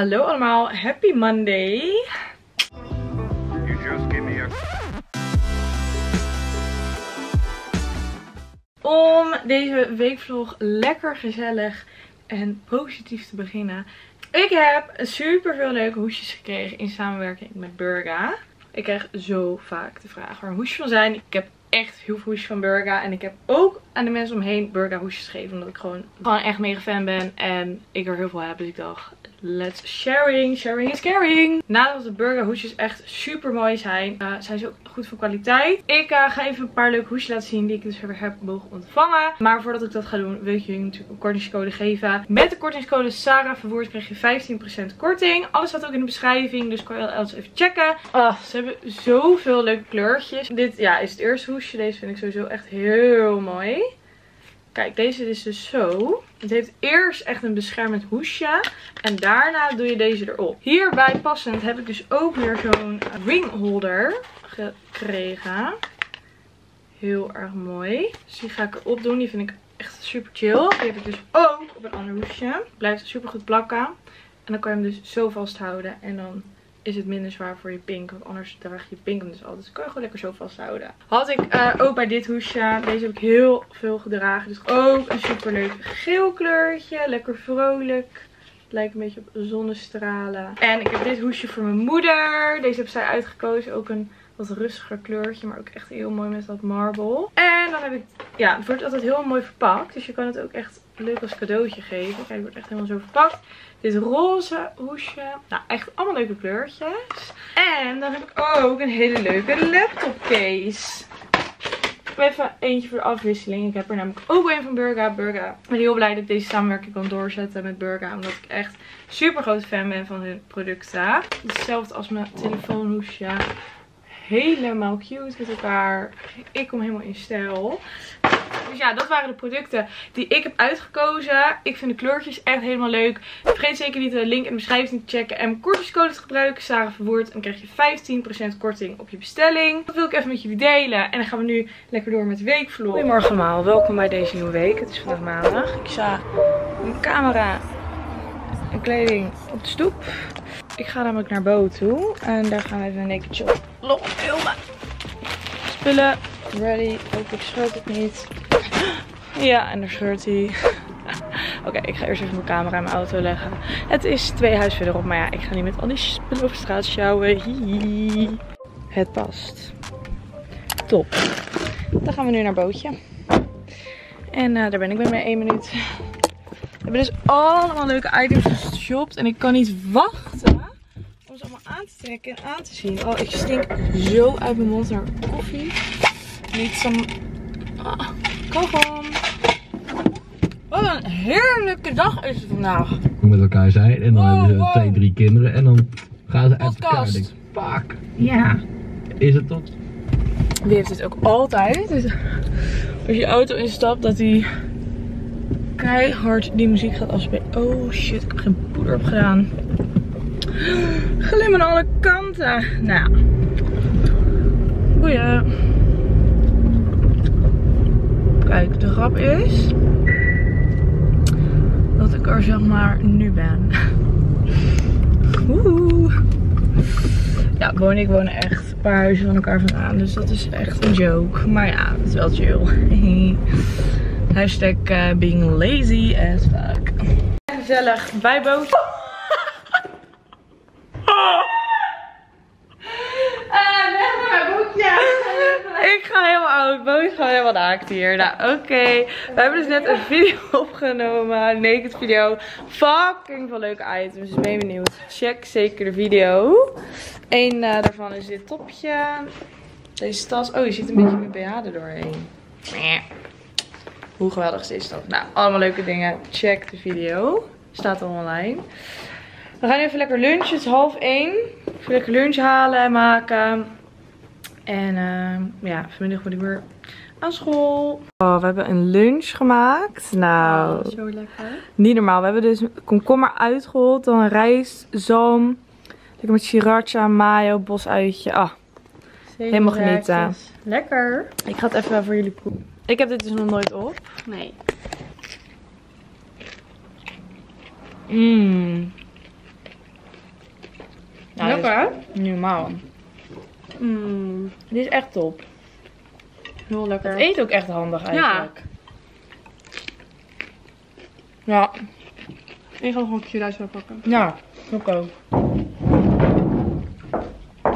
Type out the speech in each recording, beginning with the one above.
Hallo allemaal, happy Monday! You just give me a... Om deze weekvlog lekker gezellig en positief te beginnen. Ik heb super veel leuke hoesjes gekregen in samenwerking met Burga. Ik krijg zo vaak de vraag waar een hoesje van zijn. Ik heb echt heel veel hoesjes van Burga. En ik heb ook aan de mensen omheen Burga hoesjes gegeven. Omdat ik gewoon echt mega fan ben. En ik er heel veel heb. Dus ik dacht, let's sharing. Sharing is caring. Nadat de Burga hoesjes echt super mooi zijn. Zijn ze ook goed van kwaliteit. Ik ga even een paar leuke hoesjes laten zien. Die ik dus weer heb mogen ontvangen. Maar voordat ik dat ga doen, wil ik jullie natuurlijk een kortingscode geven. Met de kortingscode Sara Verwoerd krijg je 15% korting. Alles staat ook in de beschrijving. Dus kan je alles even checken. Ze hebben zoveel leuke kleurtjes. Dit is het eerste hoesje. Deze vind ik sowieso echt heel mooi. Kijk, deze is dus zo. Het heeft eerst echt een beschermend hoesje. En daarna doe je deze erop. Hierbij passend heb ik dus ook weer zo'n ringholder gekregen. Heel erg mooi. Dus die ga ik erop doen. Die vind ik echt super chill. Die heb ik dus ook op een ander hoesje. Blijft super goed plakken. En dan kan je hem dus zo vasthouden. En dan is het minder zwaar voor je pink. Want anders draag je pink hem dus altijd. Dus kan je gewoon lekker zo vasthouden. Had ik ook bij dit hoesje. Deze heb ik heel veel gedragen. Dus ook een superleuk geel kleurtje. Lekker vrolijk. Lijkt een beetje op zonnestralen. En ik heb dit hoesje voor mijn moeder. Deze heb zij uitgekozen. Ook een wat rustiger kleurtje. Maar ook echt heel mooi met dat marble. En dan heb ik... Ja, het wordt altijd heel mooi verpakt. Dus je kan het ook echt leuk als cadeautje geven. Kijk, het wordt echt helemaal zo verpakt. Dit roze hoesje. Nou, echt allemaal leuke kleurtjes. En dan heb ik ook een hele leuke laptopcase. Even eentje voor de afwisseling. Ik heb er namelijk ook een van Burga. Ik ben heel blij dat ik deze samenwerking kan doorzetten met Burga. Omdat ik echt super grote fan ben van hun producten. Hetzelfde als mijn telefoonhoesje. Helemaal cute met elkaar. Ik kom helemaal in stijl. Dus ja, dat waren de producten die ik heb uitgekozen. Ik vind de kleurtjes echt helemaal leuk. Vergeet zeker niet de link in de beschrijving te checken. En mijn kortingscode te gebruiken, Sara Verwoerd. En dan krijg je 15% korting op je bestelling. Dat wil ik even met jullie delen. En dan gaan we nu lekker door met weekvlog. Goedemorgen allemaal, welkom bij deze nieuwe week. Het is vandaag maandag. Ik sta mijn camera en kleding op de stoep. Ik ga namelijk naar Bo toe. En daar gaan we even een naked shop log filmen. Spullen. Ready. Hoop ik schreeuwt het niet. Ja, en daar scheurt hij. Oké, ik ga eerst even mijn camera in mijn auto leggen. Het is 2 huizen verderop, maar ja, ik ga niet met al die spullen over straat sjouwen. Hihi. Het past. Top. Dan gaan we nu naar Bootje. En daar ben ik bij mijn 1 minuut. We hebben dus allemaal leuke items geshopt. En ik kan niet wachten om ze allemaal aan te trekken en aan te zien. Oh, ik stink zo uit mijn mond naar koffie. Niet zo... Koffie. Wat een heerlijke dag is het vandaag. We met elkaar zijn en dan hebben ze 2, 3 kinderen en dan gaan ze uit elkaar. Denk, fuck. Ja. Is het tot? Wie heeft dit ook altijd? Dus als je auto instapt dat hij keihard die muziek gaat afspelen. Oh shit, ik heb geen poeder op gedaan. Glim aan alle kanten. Nou. Goeie. Kijk, de grap is dat ik er zeg maar nu ben. Oeh. Ja, ik woon echt een paar huizen van elkaar vandaan. Dus dat is echt een joke. Maar ja, het is wel chill. Hashtag being lazy as fuck. Gezellig bij Bo. Bo is gewoon helemaal naakt hier. Nou, oké. We hebben dus net een video opgenomen. Een naked video. Fucking veel leuke items. Dus ben je benieuwd? Check zeker de video. Eén daarvan is dit topje. Deze tas. Oh, je ziet een beetje mijn BH er doorheen. Hoe geweldig is deze tas? Nou, allemaal leuke dingen. Check de video. Staat al online. We gaan even lekker lunchen. Het is 12:30. Even lekker lunch halen en maken. En ja, vanmiddag moet ik weer aan school. Oh, we hebben een lunch gemaakt. Nou, oh, zo lekker. Niet normaal. We hebben dus komkommer uitgehold, dan rijst, zalm, lekker met sriracha, mayo, bosuitje. Ah, helemaal genieten. Lekker. Ik ga het even voor jullie proeven. Ik heb dit dus nog nooit op. Nee. Lekker hè? Niet normaal. Dit is echt top. Heel lekker. Het eet ook echt handig eigenlijk. Ja. Ik ga gewoon een kopje Duitsland pakken. Ja, ook ook.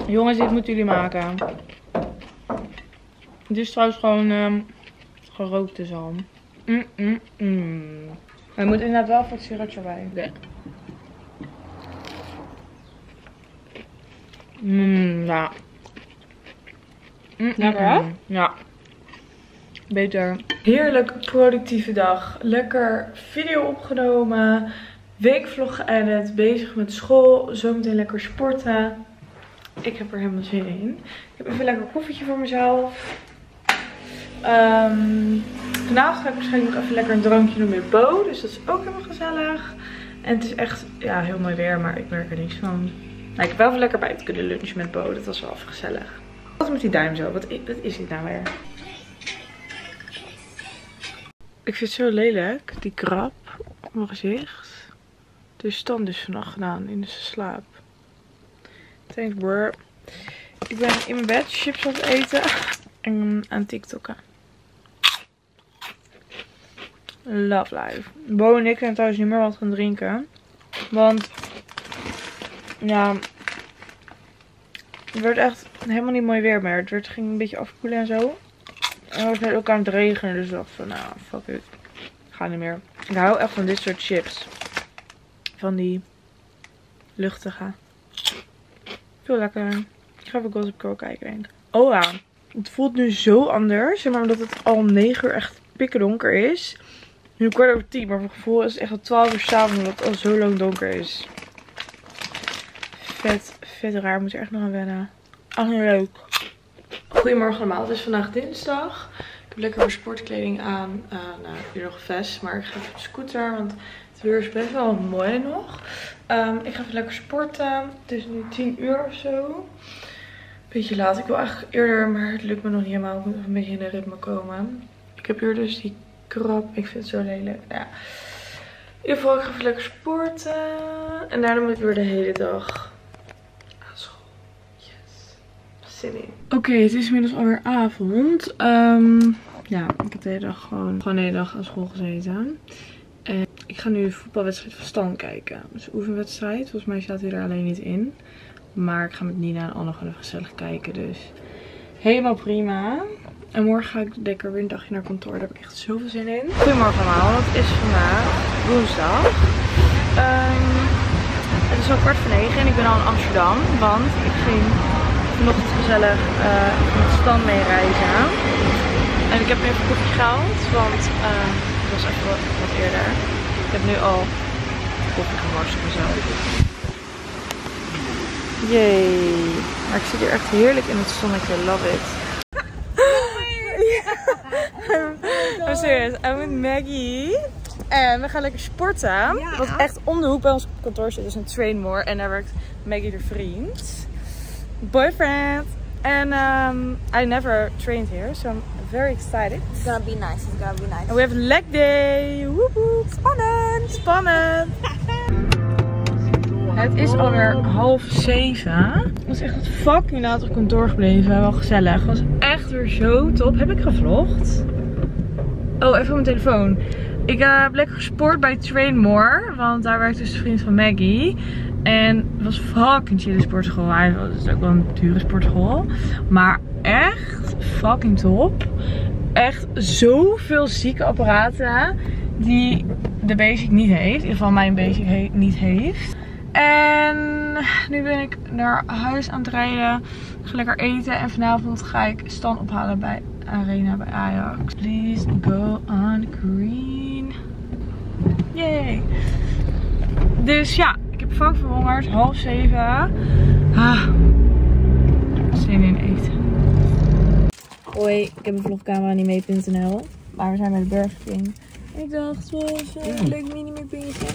Jongens, dit moeten jullie maken. Dit is trouwens gewoon gerookte zalm. Hij moet inderdaad wel voor het sirupje bij. Ja. Ja. Lekker hè? Ja. Beter. Heerlijk productieve dag. Lekker video opgenomen. Weekvlog geëdit. Bezig met school. Zometeen lekker sporten. Ik heb er helemaal zin in. Ik heb even een lekker koffietje voor mezelf. Vanavond ga ik waarschijnlijk nog even lekker een drankje doen met Bo. Dus dat is ook helemaal gezellig. En het is echt ja, heel mooi weer, maar ik merk er niks van. Nou, ik heb wel even lekker bij te kunnen lunchen met Bo. Dat was wel even gezellig. Wat met die duim zo? Wat is dit nou weer? Ik vind het zo lelijk, die krab op mijn gezicht. Dus dan dus vannacht gedaan in de slaap. Thanks bro. Ik ben in mijn bed chips aan het eten. En aan TikTokken. Love life. Bo en ik zijn trouwens niet meer wat gaan drinken. Want ja, het werd echt helemaal niet mooi weer meer. Het ging een beetje afkoelen en zo. En het was net ook aan het regenen. Dus ik dacht van nou fuck it. Ga niet meer. Ik hou echt van dit soort chips. Van die luchtige. Veel lekker. Ik ga even Gossip Girl kijken denk ik. Oh ja. Het voelt nu zo anders. Maar omdat het al 9 uur echt pikken donker is. Nu 10:15. Maar mijn gevoel is het echt al 12 uur 's avonds. Omdat het al zo lang donker is. Vet, vet raar. Moet er echt nog aan wennen. Ach, leuk. Goedemorgen allemaal. Het is vandaag dinsdag. Ik heb lekker mijn sportkleding aan. Nou, hier nog een vest. Maar ik ga even op de scooter. Want het weer is best wel mooi nog. Ik ga even lekker sporten. Het is nu 10 uur of zo. Beetje laat. Ik wil eigenlijk eerder, maar het lukt me nog niet helemaal. Ik moet even een beetje in de ritme komen. Ik heb hier dus die krab. Ik vind het zo lelijk. Ja. In ieder geval, ik ga even lekker sporten. En daarna moet ik weer de hele dag aan school. Yes. Zin in. Oké, het is inmiddels alweer avond. Ja, ik heb de hele dag gewoon de hele dag aan school gezeten. En ik ga nu de voetbalwedstrijd van Stan kijken. Dus een oefenwedstrijd. Volgens mij staat hij er alleen niet in. Maar ik ga met Nina en Anne gewoon even gezellig kijken. Dus helemaal prima. En morgen ga ik lekker weer een dagje naar kantoor. Daar heb ik echt zoveel zin in. Goedemorgen allemaal. Het is vandaag woensdag. Het is al 8:45 en ik ben al in Amsterdam. Want ik ging vanochtend gezellig met Stan mee reizen. En ik heb nu even een kopje gehaald. Want het was echt wel wat eerder. Ik heb nu al koffie gemorst voor mezelf. Jee, maar ik zit hier echt heerlijk in het zonnetje, love it. I'm serious, I'm with Maggie. En we gaan lekker sporten. Ja. Wat echt om de hoek bij ons kantoor zit, is een Trainmore. En daar werkt Maggie de vriend. Boyfriend. En I never trained here, so I'm very excited. It's gonna be nice, it's gonna be nice. And we have leg day. Woehoe. Spannend, spannend. Het is alweer 6:30. Het was echt wat fucking laat op kantoor gebleven. Wel gezellig. Het was echt weer zo top. Heb ik gevlogd? Oh, even op mijn telefoon. Ik heb lekker gesport bij Trainmore. Want daar werkt dus de vriend van Maggie. En het was fucking chille sportschool. Het is ook wel een dure sportschool. Maar echt fucking top. Echt zoveel zieke apparaten die de basic niet heeft. In ieder geval mijn basic niet heeft. En nu ben ik naar huis aan het rijden. Ik ga lekker eten. En vanavond ga ik Stan ophalen bij Arena bij Ajax. Please go on green. Yay. Dus ja, ik heb vaak verhongerd. 6:30. Zin in eten. Hoi, ik heb een vlogcamera niet mee.nl. Maar we zijn bij de Burger King. Ik dacht, een leuk mini-meerpingetje.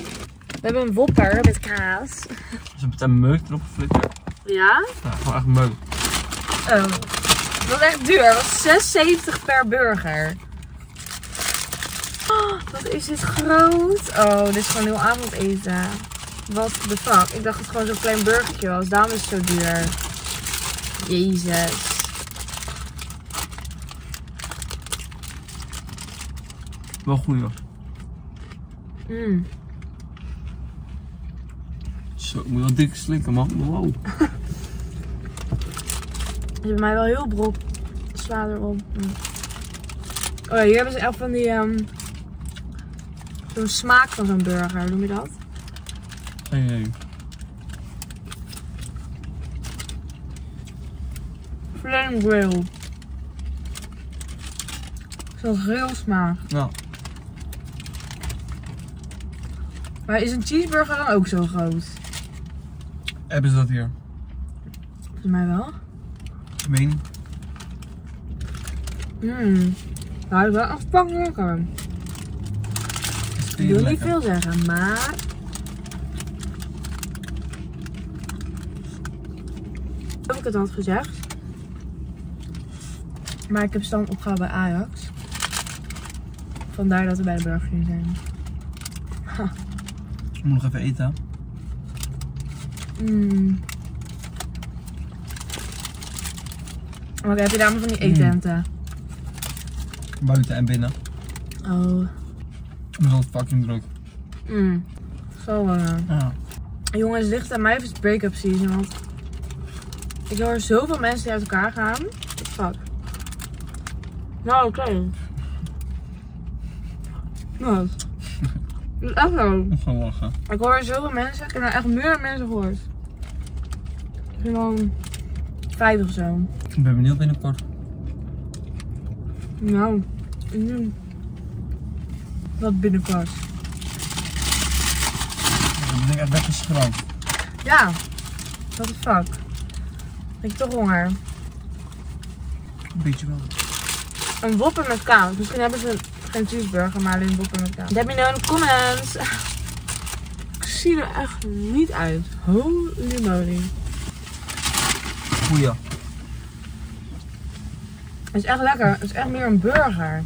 We hebben een wopper met kaas. Ze hebben meteen meuk erop geflikkerd. Ja? Ja, gewoon echt meuk. Oh. Dat was echt duur. Dat was €6,70 per burger. Oh, wat is dit groot. Oh, dit is gewoon heel avondeten. What the fuck? Ik dacht dat het gewoon zo'n klein burgertje was. Daarom is het zo duur. Jezus. Wel goed hoor. Mm. Zo, ik moet wel dik slikken man. Wow. Het is bij mij wel heel brok. Sla erop. Mm. Oh ja, hier hebben ze elk van die... zo'n smaak van zo'n burger. Noem je dat? Geen idee. Flame grill. Zo'n grillsmaak. Ja. Maar is een cheeseburger dan ook zo groot? Hebben ze dat hier? Volgens mij wel. Ik weet niet. Mmm. Hij is wel afpakken lekker. Ik wil niet veel zeggen, maar... Heb ik het had gezegd. Maar ik heb stand opgehaald bij Ajax. Vandaar dat we bij de Burger King zijn. Ha. Ik moet nog even eten. Mm. Oké, heb je daar maar van die eetenten? Mm. Buiten en binnen. Oh. Ik ben altijd fucking druk. Mm. Zo ja. Jongens, ligt aan mij even het break-up season. Want ik hoor zoveel mensen die uit elkaar gaan. Fuck. Nou, oké. Okay. Wat? Dat is echt zo. Ik hoor zoveel mensen. Ik heb nou echt meer mensen gehoord. Gewoon 5 of zo. Ik ben benieuwd binnenkort. Nou, wat binnenkort? Ik ben echt weggeschroomd. Ja, what the fuck. Ik heb toch honger. Een beetje wel. Een whopper met kaas. Misschien hebben ze geen cheeseburger, maar alleen whopper met kaas. Let me know in de comments. Ik zie er echt niet uit. Holy moly. Goeie. Het is echt lekker. Het is echt meer een burger.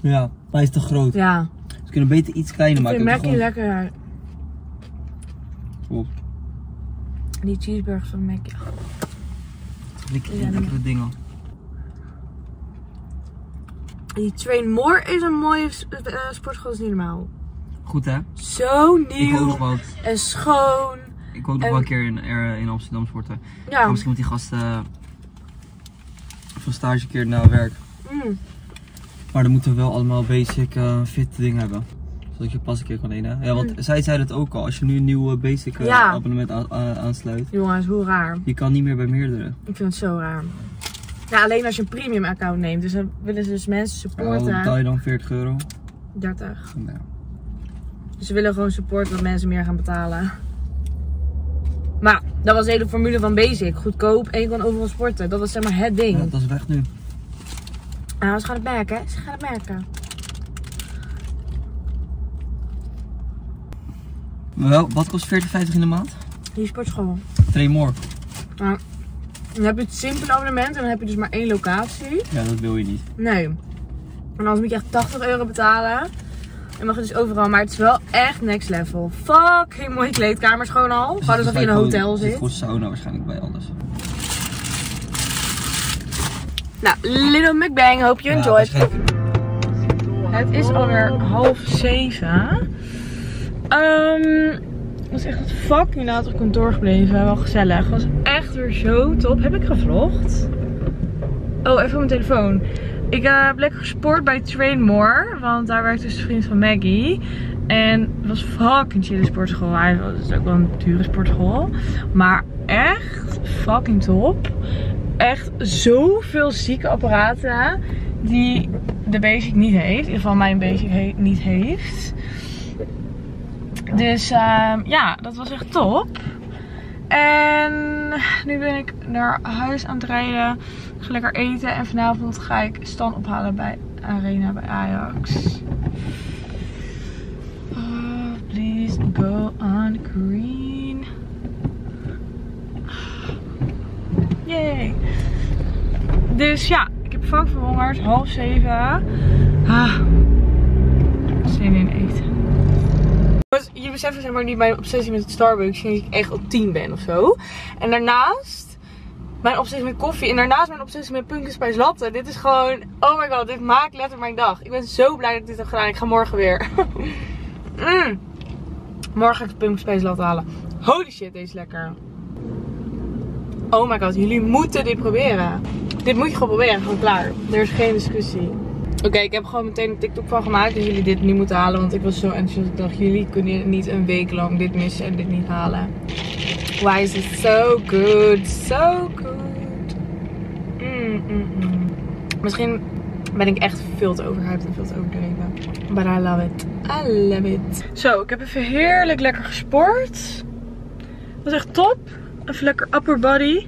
Ja, maar is te groot. Ja. Ze kunnen beter iets kleiner maken. Ik vind Mackie lekker. Klopt. Die cheeseburgers van Mackie. Lekkere dingen. Die Trainmore is een mooie sportschool, is niet normaal. Goed hè? Zo nieuw en schoon. Ik woon nog wel een keer in Amsterdam sporten. Ja. Misschien moet die gasten van stage keer naar werk. Mm. Maar dan moeten we wel allemaal basic fit dingen hebben. Zodat je pas een keer kan eten. Ja, want zij zeiden het ook al. Als je nu een nieuw basic abonnement aansluit. Jongens, hoe raar. Je kan niet meer bij meerdere. Ik vind het zo raar. Nou, alleen als je een premium account neemt. Dus dan willen ze dus mensen supporten. Ja, betaal je dan 40 euro? 30. Nou. Dus ze willen gewoon supporten dat mensen meer gaan betalen. Maar dat was de hele formule van basic. Goedkoop en je kon overal sporten. Dat was zeg maar het ding. Ja, dat is weg nu. Nou, ze gaan het merken, hè? Ze gaan het merken. Wel, wat kost 40,50 in de maand? Die sportschool. Trainmore. Nou, dan heb je het simpele abonnement en dan heb je dus maar 1 locatie. Ja, dat wil je niet. Nee. En anders moet je echt 80 euro betalen. En mag je dus overal, maar het is wel echt next level. Fucking mooie kleedkamers gewoon al. Gewoon alsof je in een hotel zit. Goed sauna waarschijnlijk bij alles. Nou, Little McBang, hope you enjoyed. Ja, het is alweer 6:30. Het was echt fucking laat op kantoor gebleven. Wel gezellig. Het was echt weer zo top. Heb ik gevlogd? Oh, even op mijn telefoon. Ik heb lekker gesport bij Trainmore. Want daar werkt dus de vriend van Maggie. En het was fucking chille sportschool. Het is ook wel een dure sportschool. Maar echt fucking top. Echt zoveel zieke apparaten die de basic niet heeft. In ieder geval mijn basic niet heeft. Dus ja, dat was echt top. En nu ben ik naar huis aan het rijden. Ik ga lekker eten en vanavond ga ik Stan ophalen bij Arena bij Ajax. Please go on green. Yay. Dus ja, ik heb vaak verhongerd. 6:30. Zin in eten. jullie beseffen zeg maar niet mijn obsessie met het Starbucks. Sinds ik echt op 10 ben of zo. En daarnaast mijn obsessie met koffie. En daarnaast mijn obsessie met pumpkin spice latte. Dit is gewoon, oh my god, dit maakt letterlijk mijn dag. Ik ben zo blij dat ik dit heb gedaan. Ik ga morgen weer. Morgen ga ik pumpkin spice latte halen. Holy shit, deze is lekker. Oh my god, jullie moeten dit proberen. Dit moet je gewoon proberen, gewoon klaar. Er is geen discussie. Oké, ik heb gewoon meteen een TikTok van gemaakt. Dus jullie dit nu moeten halen. Want ik was zo enthousiast. Ik dacht, jullie kunnen niet een week lang dit missen en dit niet halen. Why is it so good? So good. Misschien ben ik echt veel te overhyped en veel te overdreven. But I love it. I love it. Zo, ik heb even heerlijk lekker gesport. Dat is echt top. Even lekker upper body.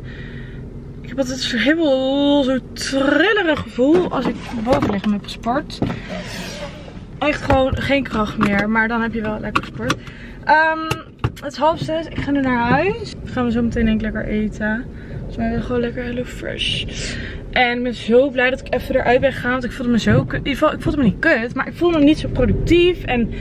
Ik heb altijd zo'n helemaal zo'n trillerig gevoel als ik bovenlichaam heb gesport. Echt gewoon geen kracht meer, maar dan heb je wel lekker gesport. Het is 5:30, ik ga nu naar huis. Dan gaan we zo meteen denk ik lekker eten. Dus we hebben gewoon lekker HelloFresh. En ik ben zo blij dat ik even eruit ben gegaan, want ik voelde me zo kut. Ik voelde me niet kut, maar ik voelde me niet zo productief. En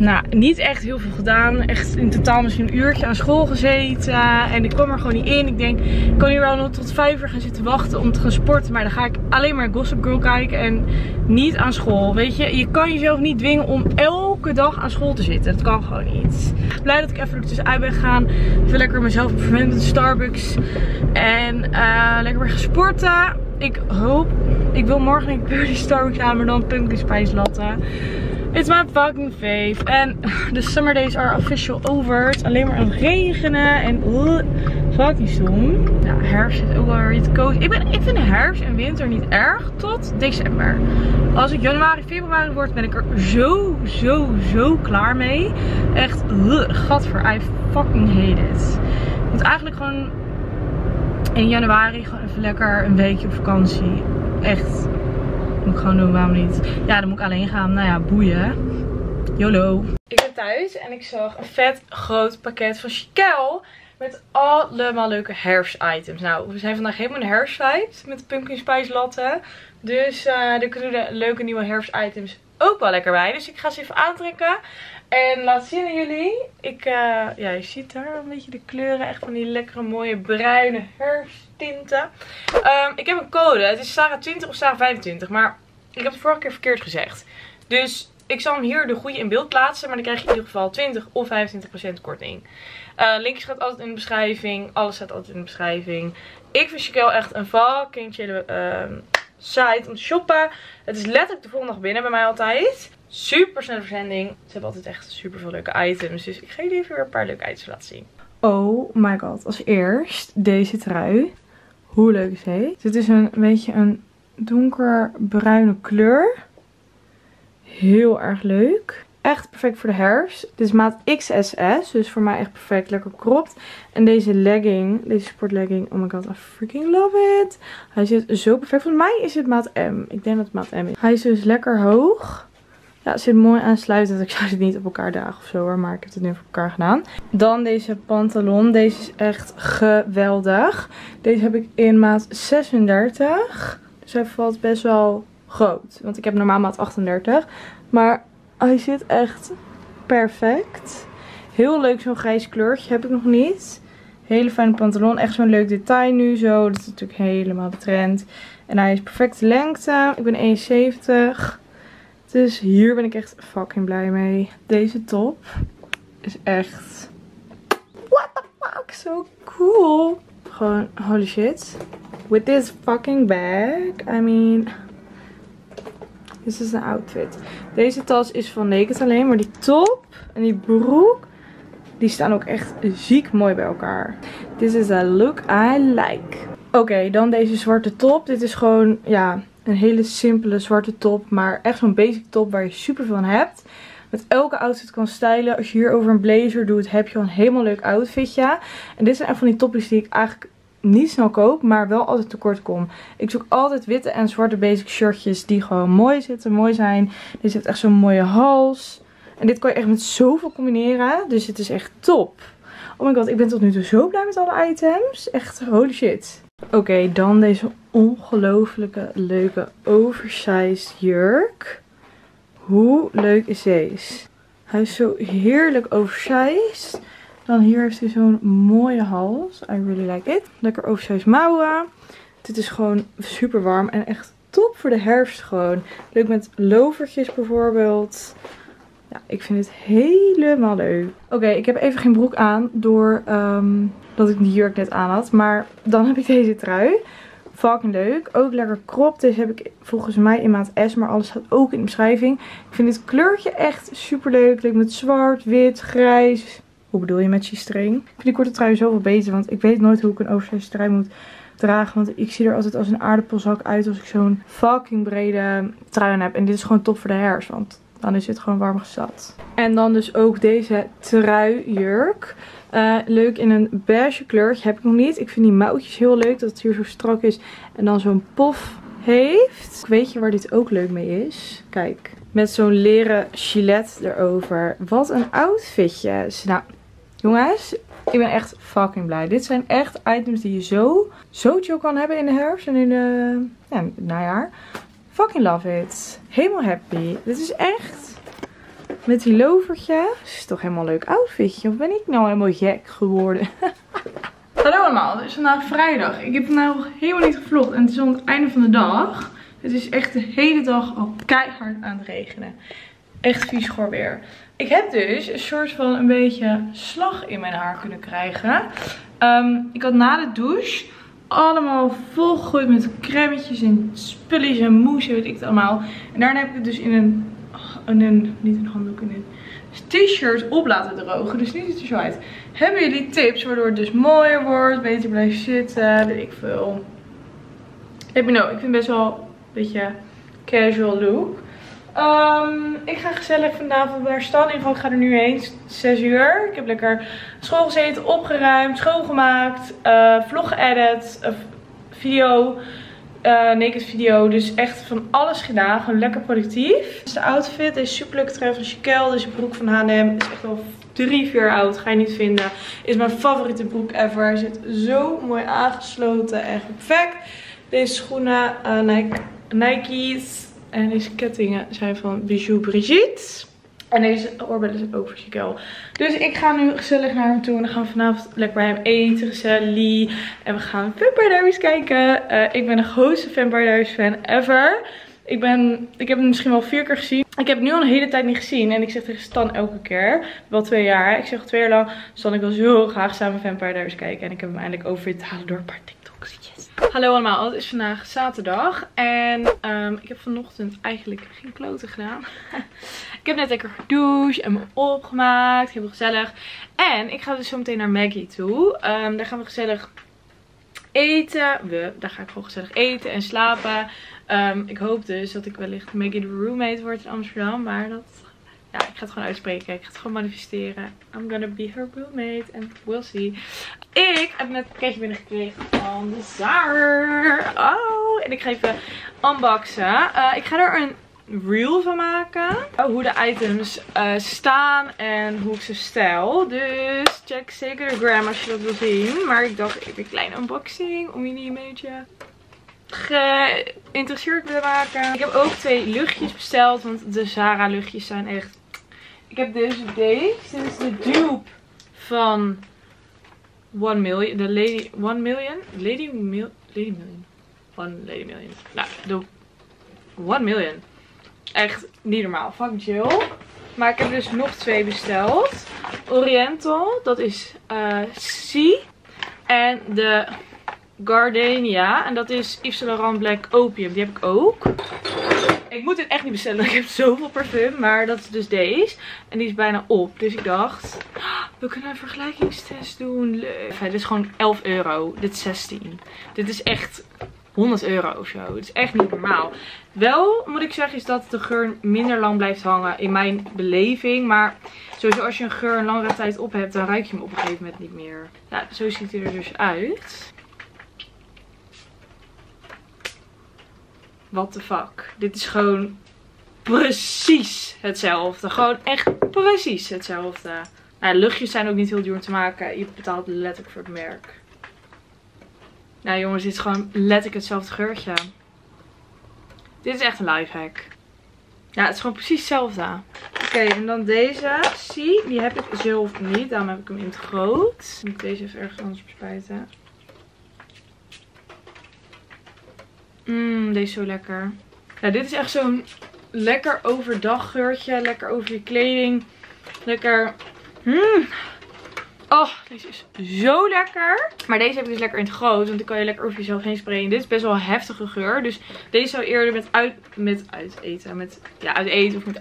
nou, niet echt heel veel gedaan. Echt in totaal misschien een uurtje aan school gezeten. En ik kwam er gewoon niet in. Ik denk, ik kan hier wel nog tot 5 uur gaan zitten wachten om te gaan sporten. Maar dan ga ik alleen maar Gossip Girl kijken en niet aan school. Weet je, je kan jezelf niet dwingen om elke dag aan school te zitten. Dat kan gewoon niet. Blij dat ik even er tussenuit ben gegaan. Even lekker mezelf op verwend met Starbucks. En lekker weer gaan sporten. Ik hoop, ik wil morgen een keer die Starbucks aan, maar dan pumpkin spice latte. It's my fucking fave. En de summer days are official over. Het is alleen maar aan het regenen. En fucking stom. Nou, herfst is ook wel weer iets koud. Ik vind herfst en winter niet erg tot december. Als ik januari, februari word, ben ik er zo klaar mee. Echt, gadver, I fucking hate it. Ik moet eigenlijk gewoon in januari gewoon even lekker een weekje op vakantie. Echt. Moet ik gewoon doen, waarom niet? Ja, dan moet ik alleen gaan. Nou ja, boeien. YOLO. Ik ben thuis en ik zag een vet groot pakket van Chiquelle. Met allemaal leuke herfstitems. Nou, we zijn vandaag helemaal in de herfstvibe met de pumpkin spice latte. Dus daar kunnen de leuke nieuwe herfstitems ook wel lekker bij. Dus ik ga ze even aantrekken. En laat zien aan jullie. Ja, je ziet daar een beetje de kleuren. Echt van die lekkere mooie bruine herfsttinten. Ik heb een code. Het is Sarah 20 of Sarah 25. Maar ik heb het vorige keer verkeerd gezegd. Dus ik zal hem hier de goede in beeld plaatsen. Maar dan krijg je in ieder geval 20 of 25% korting. Linkjes gaat altijd in de beschrijving. Alles staat altijd in de beschrijving. Ik vind Chiquelle echt een fucking chille site om te shoppen. Het is letterlijk de volgende dag binnen bij mij altijd. Super snelle verzending. Ze hebben altijd echt super veel leuke items. Dus ik ga jullie even weer een paar leuke items laten zien. Oh my god. Als eerst deze trui. Hoe leuk is hij? Dit is een beetje een donkerbruine kleur. Heel erg leuk. Echt perfect voor de herfst. Dit is maat XSS. Dus voor mij echt perfect. Lekker cropped. En deze legging. Deze sportlegging. Oh my god. I freaking love it. Hij zit zo perfect. Volgens mij is het maat M. Ik denk dat het maat M is. Hij is dus lekker hoog. Ja, het zit mooi aansluitend. Ik zou dit niet op elkaar dragen of zo hoor. Maar ik heb het nu voor elkaar gedaan. Dan deze pantalon. Deze is echt geweldig. Deze heb ik in maat 36. Dus hij valt best wel groot. Want ik heb normaal maat 38. Maar hij zit echt perfect. Heel leuk zo'n grijs kleurtje. Heb ik nog niet. Hele fijne pantalon. Echt zo'n leuk detail nu zo. Dat is natuurlijk helemaal de trend. En hij is perfecte lengte. Ik ben 1,70. Dus hier ben ik echt fucking blij mee. Deze top is echt... What the fuck? So cool. Gewoon holy shit. With this fucking bag. I mean... Dit is een outfit. Deze tas is van Naked alleen. Maar die top en die broek... Die staan ook echt ziek mooi bij elkaar. This is a look I like. Oké, dan deze zwarte top. Dit is gewoon... ja. Een hele simpele zwarte top, maar echt zo'n basic top waar je super van hebt. Met elke outfit kan stylen. Als je hier over een blazer doet, heb je al een helemaal leuk outfitje. En dit zijn echt van die topjes die ik eigenlijk niet snel koop, maar wel altijd tekort kom. Ik zoek altijd witte en zwarte basic shirtjes die gewoon mooi zitten, mooi zijn. Dit heeft echt zo'n mooie hals. En dit kan je echt met zoveel combineren, dus het is echt top. Oh my god, ik ben tot nu toe zo blij met alle items. Echt holy shit. Oké, dan deze ongelooflijke leuke oversized jurk. Hoe leuk is deze? Hij is zo heerlijk oversized. Dan hier heeft hij zo'n mooie hals. I really like it. Lekker oversized mouwen. Dit is gewoon super warm en echt top voor de herfst gewoon. Leuk met lovertjes bijvoorbeeld. Ja, ik vind het helemaal leuk. Oké, ik heb even geen broek aan door dat ik die jurk net aan had. Maar dan heb ik deze trui. Fucking leuk. Ook lekker krop. Deze heb ik volgens mij in maat S. Maar alles staat ook in de beschrijving. Ik vind dit kleurtje echt super leuk. Leuk met zwart, wit, grijs. Hoe bedoel je met die string? Ik vind die korte trui zoveel beter. Want ik weet nooit hoe ik een oversized trui moet dragen. Want ik zie er altijd als een aardappelzak uit. Als ik zo'n fucking brede trui aan heb. En dit is gewoon top voor de herfst. Want dan is het gewoon warm gesteld. En dan dus ook deze truijurk. Leuk in een beige kleurtje. Heb ik nog niet. Ik vind die mouwtjes heel leuk. Dat het hier zo strak is. En dan zo'n pof heeft. Weet je waar dit ook leuk mee is? Kijk. Met zo'n leren gilet erover. Wat een outfitje. Nou, jongens. Ik ben echt fucking blij. Dit zijn echt items die je zo chill kan hebben in de herfst. En in de het najaar. Fucking love it. Helemaal happy. Dit is echt met die lovertje. Is toch helemaal een leuk outfitje. Of ben ik nou helemaal gek geworden? Hallo allemaal. Het is vandaag vrijdag. Ik heb vandaag nog helemaal niet gevlogd. En het is al het einde van de dag. Het is echt de hele dag al keihard aan het regenen. Echt vies goor weer. Ik heb dus een soort van een beetje slag in mijn haar kunnen krijgen. Ik had na de douche allemaal volgegooid met crèmetjes en spulletjes en moes, weet ik het allemaal. En daarna heb ik het dus in een t-shirt op laten drogen. Dus nu ziet het er zo uit. Hebben jullie tips waardoor het dus mooier wordt, beter blijft zitten, weet ik veel. Let me know. Ik vind het best wel een beetje casual look. Ik ga gezellig vanavond naar Stalling. Ik ga er nu heen. 6 uur. Ik heb lekker school gezeten, opgeruimd, schoongemaakt, vlog geëdit, video, naked video. Dus echt van alles gedaan. Gewoon lekker productief. Dus de outfit is super leuk tref van Chiquelle. Deze broek van H&M is echt wel 3-4 oud. Ga je niet vinden. Is mijn favoriete broek ever. Zit zo mooi aangesloten. Echt perfect. Deze schoenen, Nike's. En deze kettingen zijn van Bijou Brigitte. En deze oorbellen zijn ook voor Chiquelle. Dus ik ga nu gezellig naar hem toe. En dan gaan we vanavond lekker bij hem eten. Gezellig. En we gaan Vampire Diaries kijken. Ik ben de grootste Vampire Diaries fan ever. Ik heb hem misschien wel 4 keer gezien. Ik heb het nu al een hele tijd niet gezien. En ik zeg tegen Stan elke keer. Wel 2 jaar. Hè? Ik zeg al 2 jaar lang. Stan, ik wil zo graag samen Vampire Diaries kijken. En ik heb hem eindelijk over te halen door een paar TikToks. Hallo allemaal, het is vandaag zaterdag en ik heb vanochtend eigenlijk geen kloten gedaan. Ik heb net lekker gedoucht en me opgemaakt, heel gezellig. En ik ga dus zo meteen naar Maggie toe. Daar gaan we gezellig eten. Daar ga ik gewoon gezellig eten en slapen. Ik hoop dus dat ik wellicht Maggie de roommate word in Amsterdam, maar dat... Ja, ik ga het gewoon uitspreken. Ik ga het gewoon manifesteren. I'm gonna be her roommate. And we'll see. Ik heb net een pakketje binnengekregen van de Zara. Oh, en ik ga even unboxen. Ik ga er een reel van maken. Hoe de items staan en hoe ik ze stijl. Dus check zeker de gram als je dat wil zien. Maar ik dacht even een kleine unboxing om jullie een beetje geïnteresseerd willen maken. Ik heb ook 2 luchtjes besteld. Want de Zara luchtjes zijn echt... Ik heb deze. Dit is de dupe van 1 Million. De Lady 1 Million. Lady Million. Nou, de 1 Million. Echt niet normaal. Fuck Jill. Maar ik heb dus nog 2 besteld. Oriental. Dat is C. En de Gardenia. En dat is Yves Saint Laurent Black Opium. Die heb ik ook. Ik moet dit echt niet bestellen. Ik heb zoveel parfum. Maar dat is dus deze. En die is bijna op. Dus ik dacht, we kunnen een vergelijkingstest doen. Leuk. Dit is gewoon €11. Dit is 16. Dit is echt €100 of zo. Het is echt niet normaal. Wel moet ik zeggen is dat de geur minder lang blijft hangen in mijn beleving. Maar sowieso als je een geur een langere tijd op hebt, dan ruik je hem op een gegeven moment niet meer. Nou, zo ziet hij er dus uit. What the fuck. Dit is gewoon precies hetzelfde. Gewoon echt precies hetzelfde. Nou, luchtjes zijn ook niet heel duur te maken. Je betaalt letterlijk voor het merk. Nou jongens, dit is gewoon letterlijk hetzelfde geurtje. Dit is echt een lifehack. Ja, het is gewoon precies hetzelfde. Oké, en dan deze. Zie, die heb ik zelf niet. Daarom heb ik hem in het groot. Ik moet deze even ergens anders bespuiten. Deze is zo lekker. Ja, dit is echt zo'n lekker overdag geurtje. Lekker over je kleding. Lekker. Oh, deze is zo lekker. Maar deze heb ik dus lekker in het groot. Want dan kan je lekker over jezelf heen sprayen. Dit is best wel een heftige geur. Dus deze zou eerder met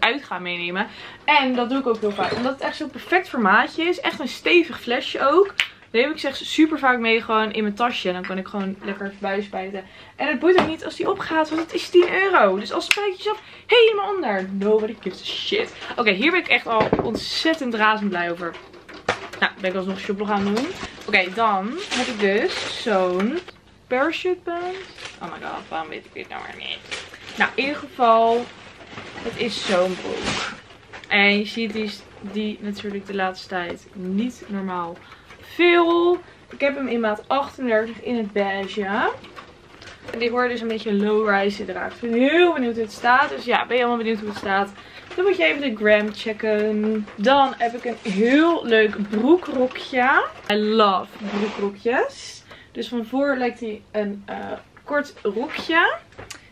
uitgaan meenemen. En dat doe ik ook heel vaak. Omdat het echt zo'n perfect formaatje is. Echt een stevig flesje ook. Dat heb ik echt super vaak mee gewoon in mijn tasje. En dan kan ik gewoon lekker bijspuiten. En het boeit ook niet als die opgaat. Want het is €10. Dus als spuit je jezelf helemaal onder. Nobody gives a shit. Oké, hier ben ik echt al ontzettend razend blij over. Nou, ben ik alsnog shoplog aan het doen. Oké, dan heb ik dus zo'n parachute band. Oh my god, waarom weet ik dit nou maar niet? Nou, in ieder geval, het is zo'n broek. En je ziet die natuurlijk de laatste tijd niet normaal veel. Ik heb hem in maat 38 in het beige. En die hoort dus een beetje low-rise eruit. Ik ben heel benieuwd hoe het staat. Dus ja, ben je allemaal benieuwd hoe het staat? Dan moet je even de gram checken. Dan heb ik een heel leuk broekrokje. I love broekrokjes. Dus van voor lijkt hij een kort rokje.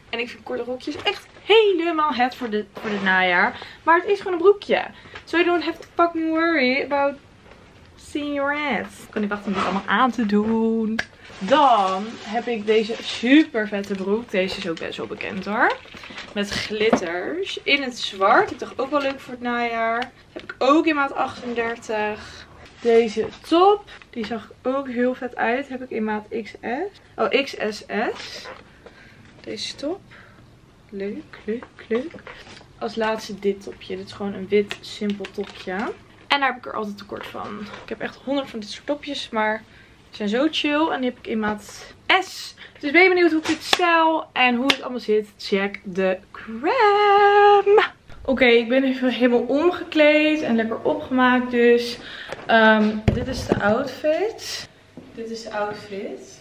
En ik vind korte rokjes echt helemaal het voor dit najaar. Maar het is gewoon een broekje. So you don't have to fucking worry about seeing your ass. Ik kan niet wachten om dit allemaal aan te doen. Dan heb ik deze super vette broek. Deze is ook best wel bekend hoor. Met glitters in het zwart. Ik dacht ook wel leuk voor het najaar. Dat heb ik ook in maat 38. Deze top. Die zag ook heel vet uit. Heb ik in maat XSS. Deze top. Leuk, leuk, leuk. Als laatste dit topje. Dit is gewoon een wit simpel topje. En daar heb ik er altijd tekort van. Ik heb echt 100 van dit soort topjes. Maar die zijn zo chill. En die heb ik in maat S. Dus ben je benieuwd hoe ik dit stijl en hoe het allemaal zit? Check de crème. Oké, ik ben even helemaal omgekleed en lekker opgemaakt dus. Dit is de outfit. Dit is de outfit.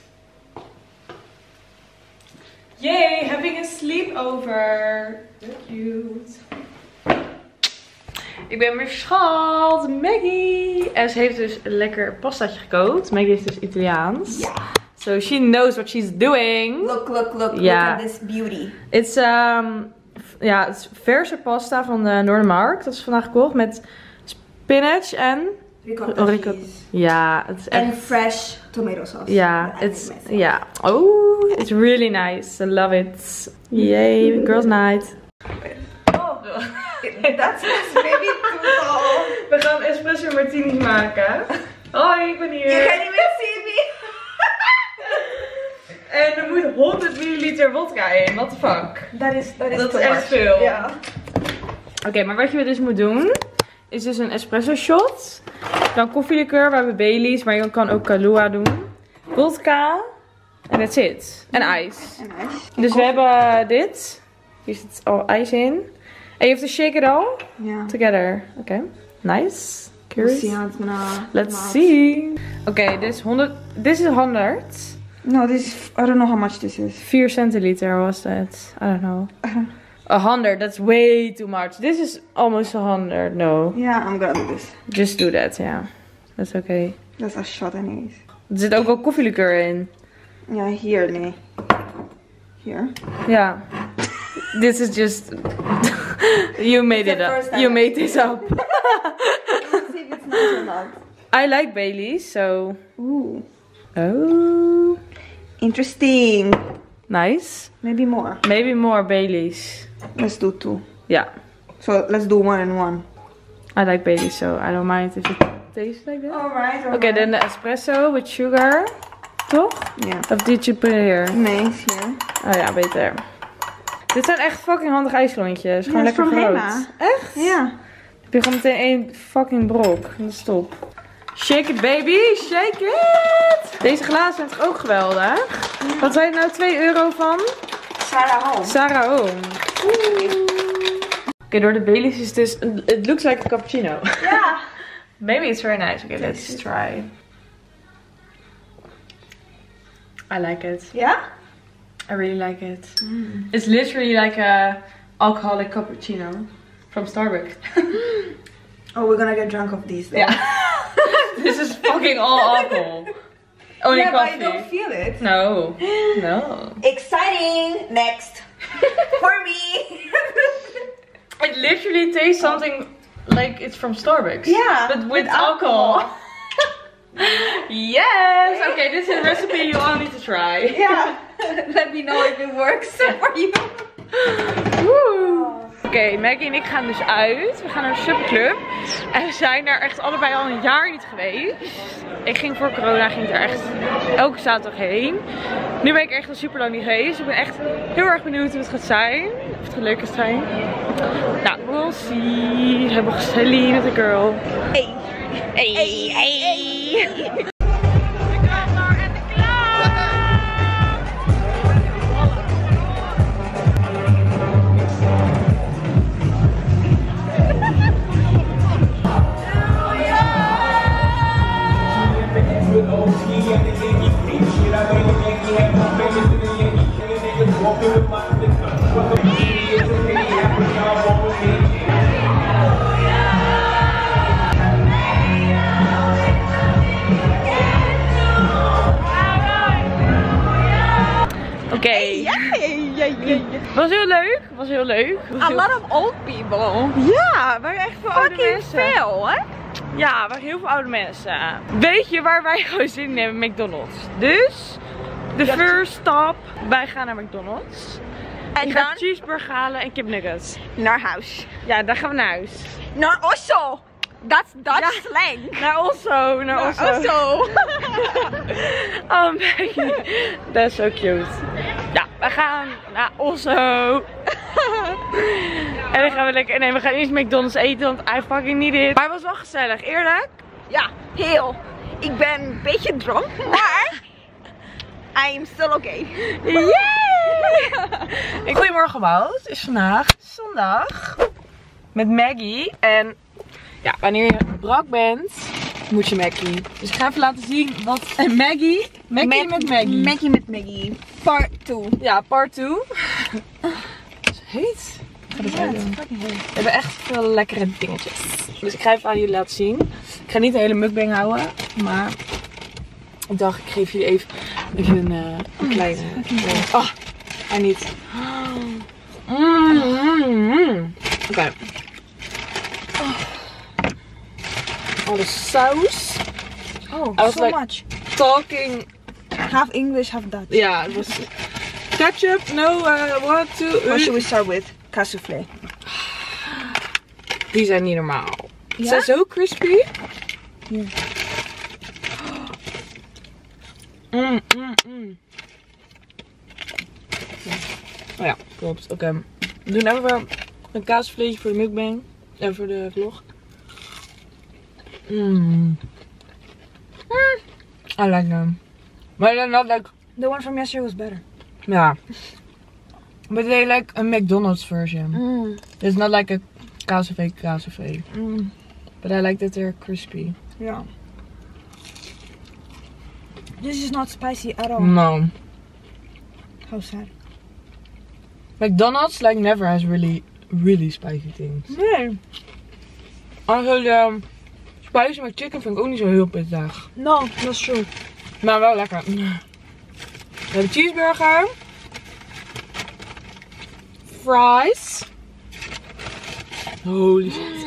Yay, having a sleepover. So cute. Ik ben weer schat, Maggie. En ze heeft dus lekker pastaatje gekookt. Maggie is dus Italiaans. Yeah. So she knows what she's doing. Look, look, look. Yeah. Look at this beauty. It's, it's verse pasta van de Noordermarkt. Dat is vandaag gekocht met spinach en ricotta. Ja, het is echt. En fresh tomato sauce. Ja, oh, it's really nice. I love it. Yay, girls night. Dat is baby cool. We gaan espresso martinis maken. Hoi, ik ben hier. Je gaat niet meer zien, me. En er moet 100 ml wodka in. What the fuck? Dat is echt veel. Yeah. Oké, maar wat je dus moet doen, is dus een espresso shot. Dan koffielikeur, we hebben Baileys, maar je kan ook Kahlua doen. Wodka. En that's it. En ijs. Dus we hebben dit. Hier zit al ijs in. And you have to shake it all together. Okay, nice. Curious. Let's see. Okay, this 100. This is 100. No, this. I don't know how much this is. 4 centiliter was that? I don't know. 100. That's way too much. This is almost 100. No. Yeah, I'm gonna do this. Just do that. Yeah, that's okay. That's a shot, anyways. Er zit ook wel koffielikeur in. Ja, hier nee. Hier. Ja. This is just. You made it up. You made this up. Let's see if it's nice or not. I like Baileys, so. Ooh. Oh. Interesting. Nice. Maybe more. Maybe more Baileys. Let's do 2. Yeah. So let's do 1 and 1. I like Baileys, so I don't mind if it tastes like that. Alright. Okay, then the espresso with sugar. Toch? Yeah. Or did you put it here? Nee, it's here. Oh ja, beter. Dit zijn echt fucking handige ijsklontjes. Gewoon lekker groot. Hema. Echt? Ja. Dan heb je gewoon meteen 1 fucking brok. Dat is top. Shake it baby, shake it! Deze glazen zijn toch ook geweldig? Ja. Wat zijn het nou? €2 van? Sarah Home. Sarah Home. Oké, door de Baileys is het dus... It looks like a cappuccino. Ja. Yeah. Maybe it's very nice. Oké, let's try. I like it. Ja? Yeah? I really like it. It's literally like a alcoholic cappuccino. from Starbucks. Oh, we're gonna get drunk off these things. Yeah. This is fucking all awful. Only yeah, coffee. But I don't feel it. No. No. Exciting! Next. For me. It literally tastes something like it's from Starbucks. Yeah. But with alcohol. Yes! Okay, this is a recipe you all need to try. Yeah. Let me know if it works for you. Woo. Oké, Maggie en ik gaan dus uit. We gaan naar de subclub. En we zijn daar echt allebei al een jaar niet geweest. Ik ging voor corona, ging er echt elke zaterdag heen. Nu ben ik echt al super lang niet geweest. Ik ben echt heel erg benieuwd hoe het gaat zijn. Of het leuk gaat zijn. Nou, we'll see. Hebben we gezellig met de girl. Hey. Hey. Hey. Hey. Hey. Was heel leuk, was heel leuk. A lot of old people. Ja, waren echt veel oude mensen. Fucking veel, hè? Ja, waren heel veel oude mensen. Weet je waar wij gewoon zin in hebben? McDonald's. Dus, de first stop, wij gaan naar McDonald's. En ik ga cheeseburger halen en kipnuggets. Naar huis. Ja, daar gaan we naar huis. Naar Oslo. Dat is Dutch slang. Naar Oslo, naar Oslo. Oh, Maggie. Dat is zo cute. Ja, we gaan naar Oslo. En dan gaan we lekker. Nee, we gaan eerst McDonald's eten, want I fucking need it. Maar het was wel gezellig, eerlijk? Ja, heel. Ik ben een beetje dronk, maar. I'm still okay. Yeah! Goedemorgen, Wout. Het is vandaag zondag. Met Maggie. En ja, wanneer je brak bent, moet je Maggie. Dus ik ga even laten zien wat. En Maggie. Maggie met Maggie. Maggie met Maggie. Part 2. Ja, part 2. Het is heet. Ik ga dit uitdoen. We hebben echt veel lekkere dingetjes. Dus ik ga even aan jullie laten zien. Ik ga niet de hele mukbang houden, maar ik dacht ik geef jullie even een kleine. Oh, hij niet. Oké. All the sauce. Oh, so like, much. Talking. Half English, half Dutch. Yeah, it was ketchup. No, what to? What should we start with? Cassoufflé. Die zijn niet normaal. Yeah? Zijn zo crispy. Yeah. Oh ja, klopt. Oké. We doen even een kaasvleesje voor de mukbang en voor de vlog. I like them. But they're not like... The one from yesterday was better. Yeah. But they like a McDonald's version. It's not like a kaasvlees. But I like that they're crispy. Yeah. This is not spicy at all. No. How sad. McDonald's like never has really spicy things. Nee. Also the... Spicy met chicken vind ik ook niet zo heel pittig. No, dat is true. Maar wel lekker. We hebben cheeseburger. Fries. Holy shit.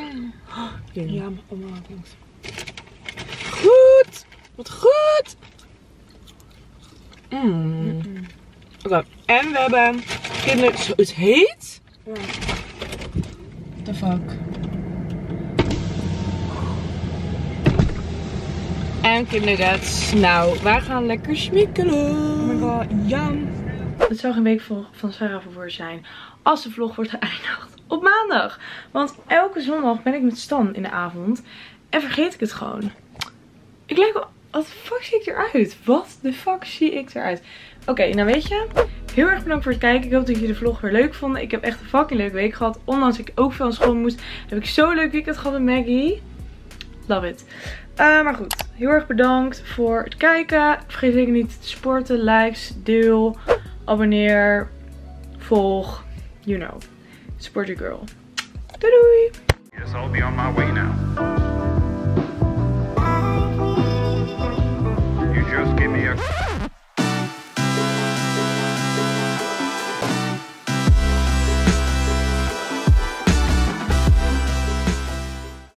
Ja, maar kom maar, thanks. Goed. Wat goed. Oké, en we hebben kinderen. Het heet. What the fuck. En kinderrets. Nou, wij gaan lekker smikkelen. Oh my god, jam. Het zou geen weekvlog van Sara Verwoerd zijn als de vlog wordt geëindigd op maandag. Want elke zondag ben ik met Stan in de avond en vergeet ik het gewoon. Ik lijk wel... Wat de fuck zie ik eruit? Wat de fuck zie ik eruit? Oké, nou weet je... Heel erg bedankt voor het kijken. Ik hoop dat jullie de vlog weer leuk vonden. Ik heb echt een fucking leuke week gehad. Ondanks dat ik ook veel aan school moest, heb ik zo'n leuk weekend gehad met Maggie. Love it. Maar goed, heel erg bedankt voor het kijken. Vergeet zeker niet te sporten, likes, deel, abonneer, volg, you know. Support your girl. Doei doei! Yes, I'll be on my way now. You just give me a...